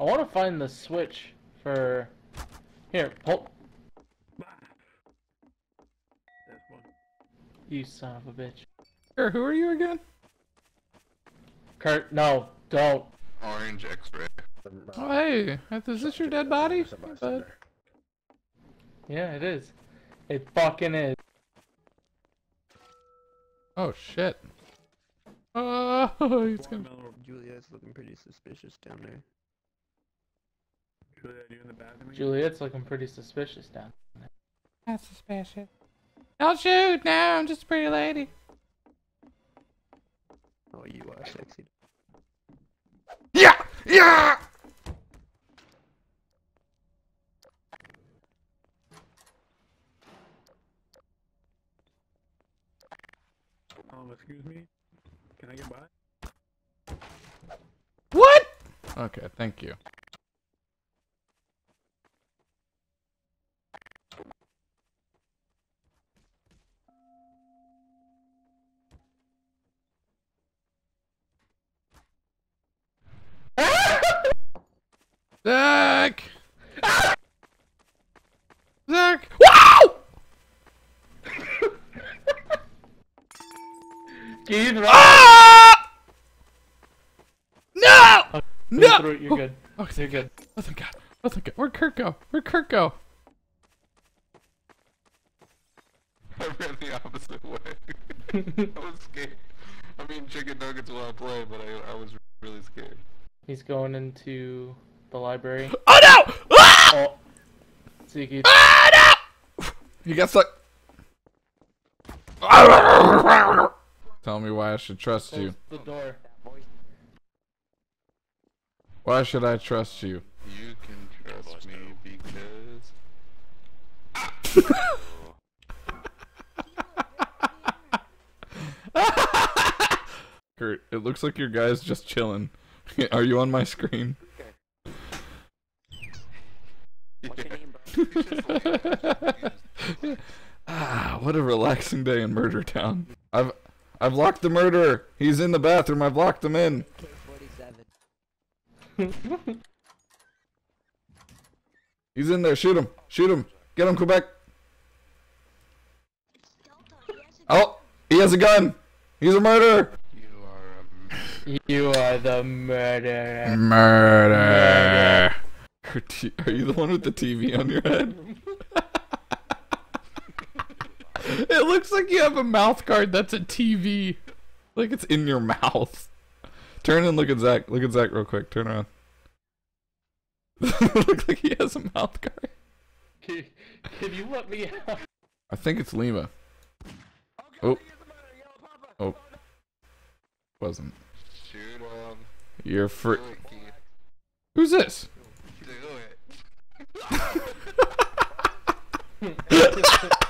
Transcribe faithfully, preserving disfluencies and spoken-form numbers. I want to find the switch for... Here, hold... That's one. You son of a bitch. Kurt, who are you again? Kurt, no, don't. Orange X-ray. Oh, hey, is this your dead body? But... Yeah, it is. It fucking is. Oh shit. Oh, it's gonna... Juliet's looking pretty suspicious down there. Juliet, are you in the bathroom? Juliet's looking pretty suspicious down there. That's suspicious. Don't shoot! No, I'm just a pretty lady. Oh, you are sexy. Yeah! Yeah! Um, excuse me? Can I get by? What? Okay, thank you. Zach! Zach! Wow! Keith, right? Ah! No! Okay, no! Through it, you're good. Oh, okay, you're good. Oh, thank God. Oh, thank God. Where'd Kurt go? Where'd Kurt go? I ran the opposite way. I was scared. I mean, chicken nuggets will outplay, but I, I was really scared. He's going into... the library. Oh no! Ah! Oh. Ziggy. Ah no! You got stuck. Tell me why I should trust Close you. The door. Why should I trust you? You can trust me because. Kurt, it looks like your guy's just chilling. Are you on my screen? Ah, what a relaxing day in Murder Town. I've I've locked the murderer. He's in the bathroom. I've locked him in. forty-seven. He's in there. Shoot him. Shoot him. Get him. Come back. Oh, he has a gun. He's a murderer. You are, a murderer. You are the murderer. Murder. Murder. Are you the one with the T V on your head? It looks like you have a mouth guard that's a T V. Like it's in your mouth. Turn and look at Zach. Look at Zach real quick. Turn around. It looks like he has a mouth guard. Can, can you let me out? I think it's Lima. Oh. Oh. Wasn't. You're free. Who's this? Do it.